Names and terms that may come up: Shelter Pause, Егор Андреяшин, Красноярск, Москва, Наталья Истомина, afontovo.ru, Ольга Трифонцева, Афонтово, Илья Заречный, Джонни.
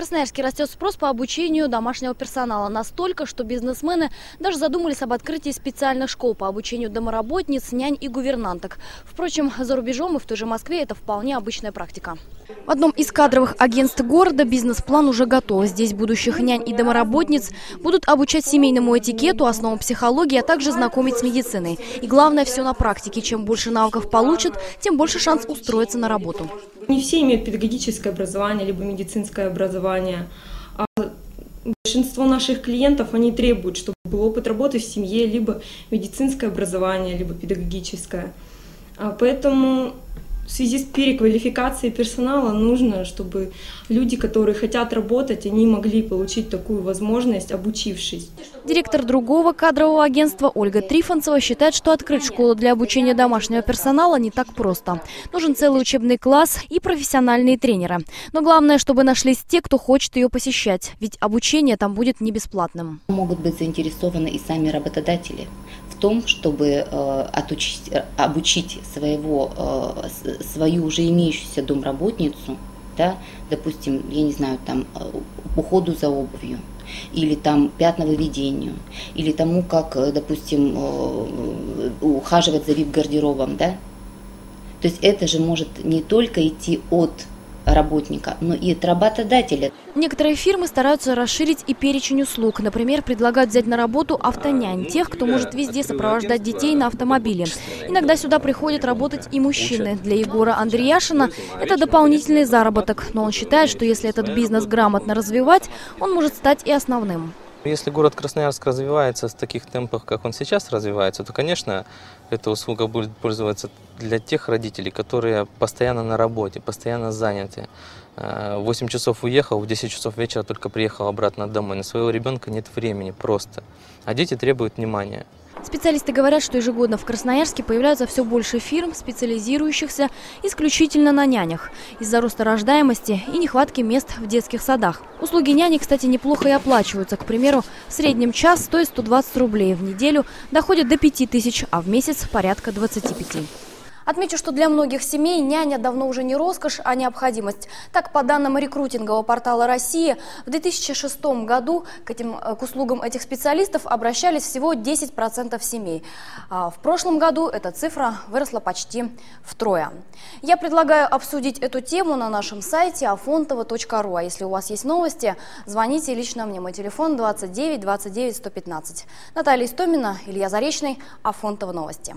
Красноярске растет спрос по обучению домашнего персонала. Настолько, что бизнесмены даже задумались об открытии специальных школ по обучению домоработниц, нянь и гувернанток. Впрочем, за рубежом и в той же Москве это вполне обычная практика. В одном из кадровых агентств города бизнес-план уже готов. Здесь будущих нянь и домоработниц будут обучать семейному этикету, основам психологии, а также знакомить с медициной. И главное, все на практике. Чем больше навыков получат, тем больше шанс устроиться на работу. Не все имеют педагогическое образование, либо медицинское образование. А большинство наших клиентов, они требуют, чтобы был опыт работы в семье, либо медицинское образование, либо педагогическое. Поэтому в связи с переквалификацией персонала нужно, чтобы люди, которые хотят работать, они могли получить такую возможность, обучившись. Директор другого кадрового агентства Ольга Трифонцева считает, что открыть школу для обучения домашнего персонала не так просто. Нужен целый учебный класс и профессиональные тренеры. Но главное, чтобы нашлись те, кто хочет ее посещать. Ведь обучение там будет не бесплатным. Могут быть заинтересованы и сами работодатели в том, чтобы обучить свою уже имеющуюся домработницу, да, допустим, я не знаю, там, уходу за обувью, или там пятновыведению, или тому, как, допустим, ухаживать за вип-гардеробом, да. То есть это же может не только идти от работника, но и от работодателя. Некоторые фирмы стараются расширить и перечень услуг. Например, предлагают взять на работу автонянь, тех, кто может везде сопровождать детей на автомобиле. Иногда сюда приходят работать и мужчины. Для Егора Андреяшина это дополнительный заработок. Но он считает, что если этот бизнес грамотно развивать, он может стать и основным. Если город Красноярск развивается в таких темпах, как он сейчас развивается, то, конечно, эта услуга будет пользоваться для тех родителей, которые постоянно на работе, постоянно заняты. 8 часов уехал, в 10 часов вечера только приехал обратно домой. На своего ребенка нет времени просто, а дети требуют внимания. Специалисты говорят, что ежегодно в Красноярске появляются все больше фирм, специализирующихся исключительно на нянях из-за роста рождаемости и нехватки мест в детских садах. Услуги няни, кстати, неплохо и оплачиваются. К примеру, в среднем час стоит 120 рублей, в неделю доходит до 5000, а в месяц порядка 25. Отмечу, что для многих семей няня давно уже не роскошь, а необходимость. Так, по данным рекрутингового портала «Россия», в 2006 году к услугам этих специалистов обращались всего 10% семей. А в прошлом году эта цифра выросла почти втрое. Я предлагаю обсудить эту тему на нашем сайте afontovo.ru. А если у вас есть новости, звоните лично мне. Мой телефон 29 29 115. Наталья Истомина, Илья Заречный, Афонтово новости.